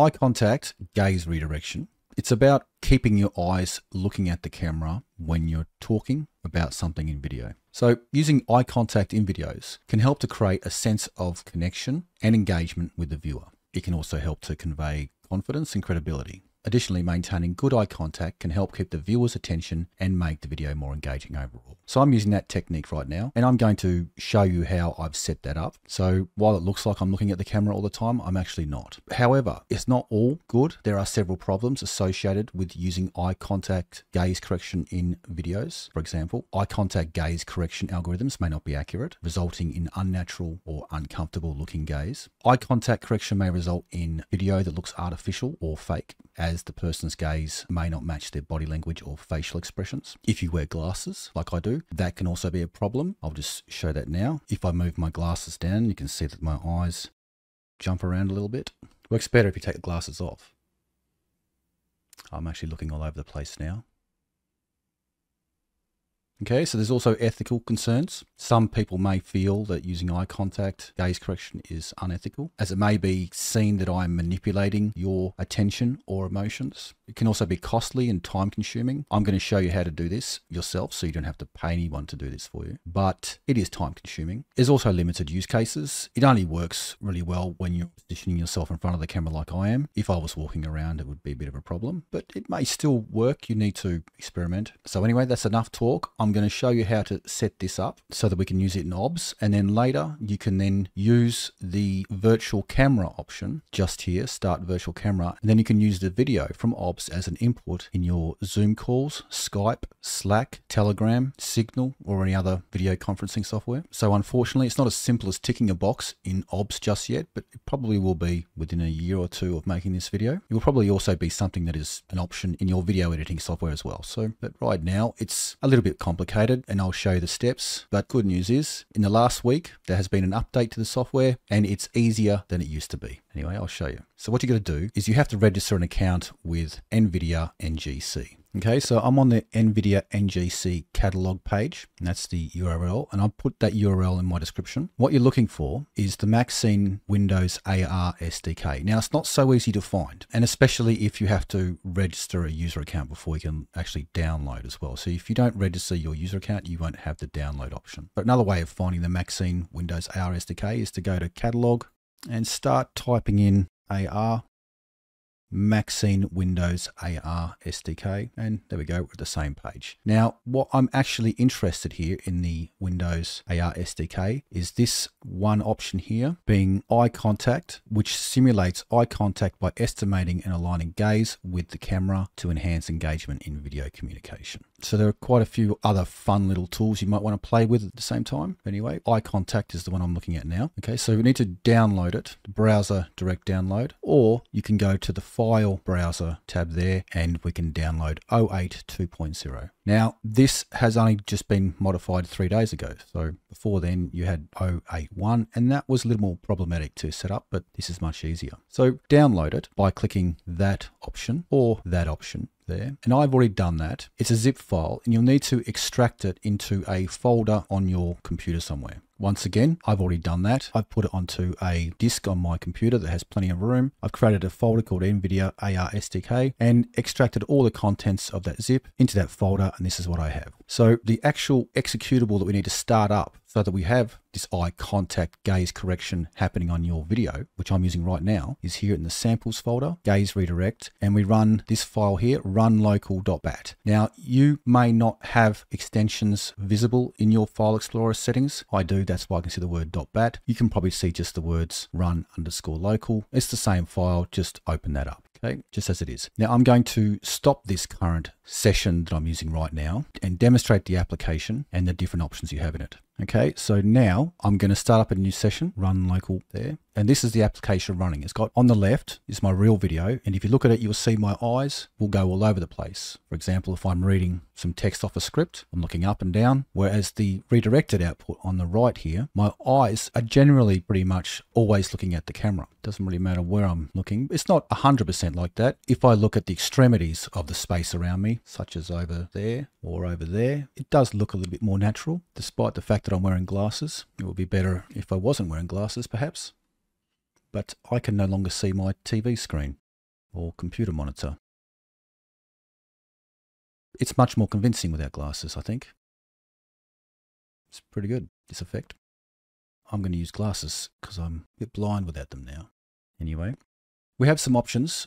Eye contact, gaze redirection. It's about keeping your eyes looking at the camera when you're talking about something in video. So using eye contact in videos can help to create a sense of connection and engagement with the viewer. It can also help to convey confidence and credibility. Additionally, maintaining good eye contact can help keep the viewer's attention and make the video more engaging overall. So I'm using that technique right now, and I'm going to show you how I've set that up. So while it looks like I'm looking at the camera all the time, I'm actually not. However, it's not all good. There are several problems associated with using eye contact gaze correction in videos. For example, eye contact gaze correction algorithms may not be accurate, resulting in unnatural or uncomfortable looking gaze. Eye contact correction may result in video that looks artificial or fake, as the person's gaze may not match their body language or facial expressions. If you wear glasses, like I do, that can also be a problem. I'll just show that now. If I move my glasses down, you can see that my eyes jump around a little bit. Works better if you take the glasses off. I'm actually looking all over the place now. Okay, so there's also ethical concerns. Some people may feel that using eye contact gaze correction is unethical, as it may be seen that I'm manipulating your attention or emotions. It can also be costly and time consuming. I'm going to show you how to do this yourself, so you don't have to pay anyone to do this for you, but it is time consuming. There's also limited use cases. It only works really well when you're positioning yourself in front of the camera like I am. If I was walking around, it would be a bit of a problem, but it may still work. You need to experiment. So anyway, that's enough talk. I'm going to show you how to set this up so that we can use it in OBS, and then later you can then use the virtual camera option just here, start virtual camera, and then you can use the video from OBS as an input in your Zoom calls, Skype, Slack, Telegram, Signal, or any other video conferencing software. So unfortunately, it's not as simple as ticking a box in OBS just yet, but it probably will be within a year or two of making this video. It will probably also be something that is an option in your video editing software as well. So, but right now it's a little bit complicated, and I'll show you the steps. But good news is, in the last week there has been an update to the software, and it's easier than it used to be. Anyway, I'll show you. So what you're going to do is you have to register an account with Nvidia NGC. Okay, so I'm on the Nvidia NGC catalog page, and that's the URL, and I'll put that URL in my description. What you're looking for is the Maxine Windows AR SDK. Now, it's not so easy to find, and especially if you have to register a user account before you can actually download as well. So if you don't register your user account, you won't have the download option. But another way of finding the Maxine Windows AR SDK is to go to catalog and start typing in AR. Maxine Windows AR SDK, and there we go, we're at the same page. Now, what I'm actually interested here in the Windows AR SDK is this one option here, being eye contact, which simulates eye contact by estimating and aligning gaze with the camera to enhance engagement in video communication. So there are quite a few other fun little tools you might want to play with at the same time. Anyway, eye contact is the one I'm looking at now. Okay, so we need to download it, browser direct download, or you can go to the file browser tab there, and we can download 08 2.0. Now, this has only just been modified 3 days ago. So before then you had 081, and that was a little more problematic to set up, but this is much easier. So download it by clicking that option or that option there. And I've already done that. It's a zip file, and you'll need to extract it into a folder on your computer somewhere. Once again, I've already done that. I've put it onto a disk on my computer that has plenty of room. I've created a folder called NVIDIA AR SDK and extracted all the contents of that zip into that folder, and this is what I have. So the actual executable that we need to start up so that we have this eye contact gaze correction happening on your video, which I'm using right now, is here in the samples folder, gaze redirect, and we run this file here, run local.bat. Now, you may not have extensions visible in your file explorer settings. I do, that's why I can see the word .bat. You can probably see just the words run_local. It's the same file, just open that up. Okay, just as it is. Now I'm going to stop this current session that I'm using right now and demonstrate the application and the different options you have in it. Okay, so now I'm going to start up a new session, run local there. And this is the application running. It's got on the left is my real video. And if you look at it, you'll see my eyes will go all over the place. For example, if I'm reading some text off a script, I'm looking up and down. Whereas the redirected output on the right here, my eyes are generally pretty much always looking at the camera. It doesn't really matter where I'm looking. It's not 100% like that. If I look at the extremities of the space around me, such as over there or over there, it does look a little bit more natural, despite the fact that I'm wearing glasses. It would be better if I wasn't wearing glasses, perhaps. But I can no longer see my TV screen. or computer monitor. It's much more convincing without glasses, I think. It's pretty good, this effect. I'm going to use glasses because I'm a bit blind without them now. Anyway, we have some options.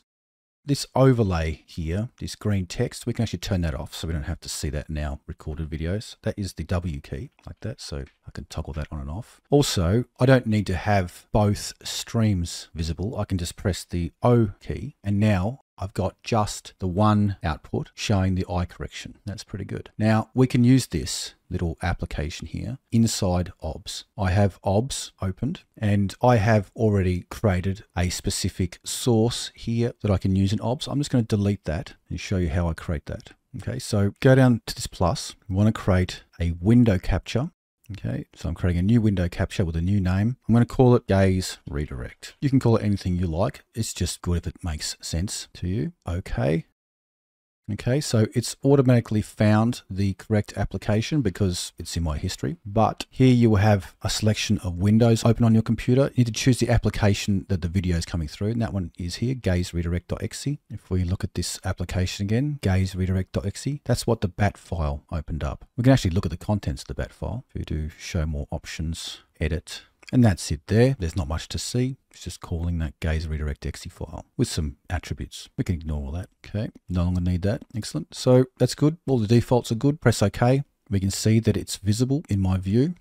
This overlay here, this green text, we can actually turn that off so we don't have to see that in our recorded videos. That is the W key, like that, so I can toggle that on and off. Also, I don't need to have both streams visible. I can just press the O key, and now I've got just the one output showing the eye correction. That's pretty good. Now, we can use this little application here inside OBS. I have OBS opened and I have already created a specific source here that I can use in OBS. I'm just going to delete that and show you how I create that. Okay, so go down to this plus. We want to create a window capture. Okay, so I'm creating a new window capture with a new name. I'm going to call it Gaze Redirect. You can call it anything you like. It's just good if it makes sense to you. Okay. Okay, so it's automatically found the correct application because it's in my history. But here you will have a selection of windows open on your computer. You need to choose the application that the video is coming through. And that one is here, gazeredirect.exe. If we look at this application again, gazeredirect.exe, that's what the bat file opened up. We can actually look at the contents of the bat file. If we do show more options, edit. And that's it there. There's not much to see. It's just calling that gaze redirect exe file with some attributes. We can ignore all that. Okay. No longer need that. Excellent. So that's good. All the defaults are good. Press OK. We can see that it's visible in my view.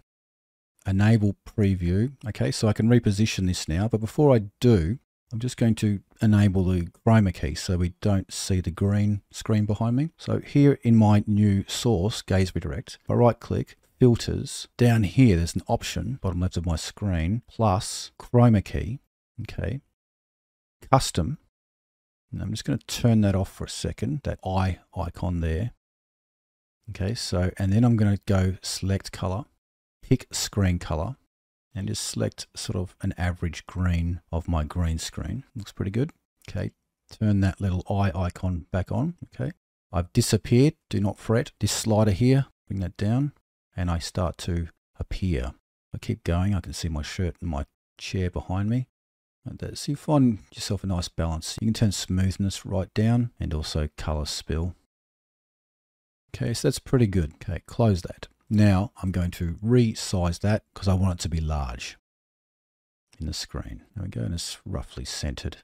Enable preview. Okay. So I can reposition this now. But before I do, I'm just going to enable the chroma key so we don't see the green screen behind me. So here in my new source, gaze redirect, I right click. Filters, down here there's an option, bottom left of my screen, plus chroma key, okay, custom, and I'm just going to turn that off for a second, that eye icon there, okay, so, and then I'm going to go select color, pick screen color, and just select sort of an average green of my green screen, looks pretty good, okay, turn that little eye icon back on, okay, I've disappeared, do not fret, this slider here, bring that down, and I start to appear. I keep going, I can see my shirt and my chair behind me. So you find yourself a nice balance. You can turn smoothness right down and also color spill. Okay, so that's pretty good. Okay, close that. Now I'm going to resize that because I want it to be large in the screen. There we go, and it's roughly centered.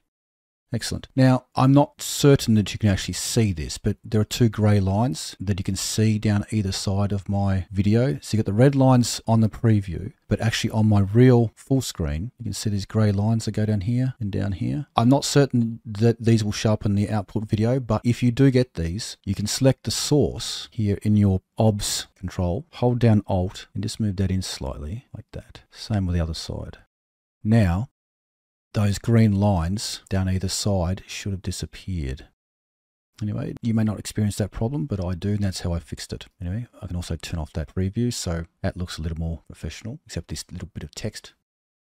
Excellent. Now, I'm not certain that you can actually see this, but there are two grey lines that you can see down either side of my video. So you got the red lines on the preview, but actually on my real full screen, you can see these grey lines that go down here and down here. I'm not certain that these will show up in the output video, but if you do get these, you can select the source here in your OBS control, hold down Alt, and just move that in slightly like that. Same with the other side. Now, those green lines down either side should have disappeared. Anyway, you may not experience that problem, but I do, and that's how I fixed it. Anyway, I can also turn off that preview, so that looks a little more professional, except this little bit of text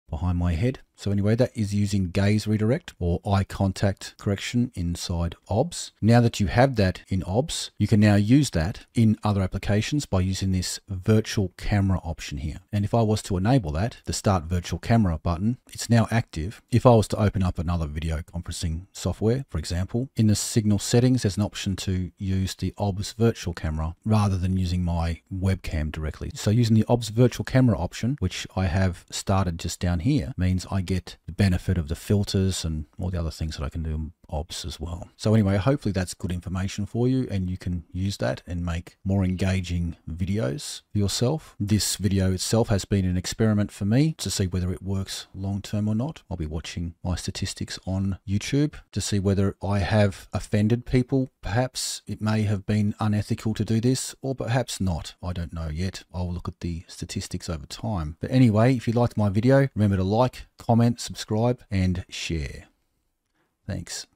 behind my head. So anyway, that is using gaze redirect or eye contact correction inside OBS. Now that you have that in OBS, you can now use that in other applications by using this virtual camera option here. And if I was to enable that, the start virtual camera button, it's now active. If I was to open up another video conferencing software, for example, in the Signal settings, there's an option to use the OBS virtual camera rather than using my webcam directly. So using the OBS virtual camera option, which I have started just down here, means I get the benefit of the filters and all the other things that I can do in OBS as well. So anyway, hopefully that's good information for you and you can use that and make more engaging videos for yourself. This video itself has been an experiment for me to see whether it works long term or not. I'll be watching my statistics on YouTube to see whether I have offended people. Perhaps it may have been unethical to do this, or perhaps not. I don't know yet. I'll look at the statistics over time. But anyway, if you liked my video, remember to like, comment, subscribe, and share. Thanks.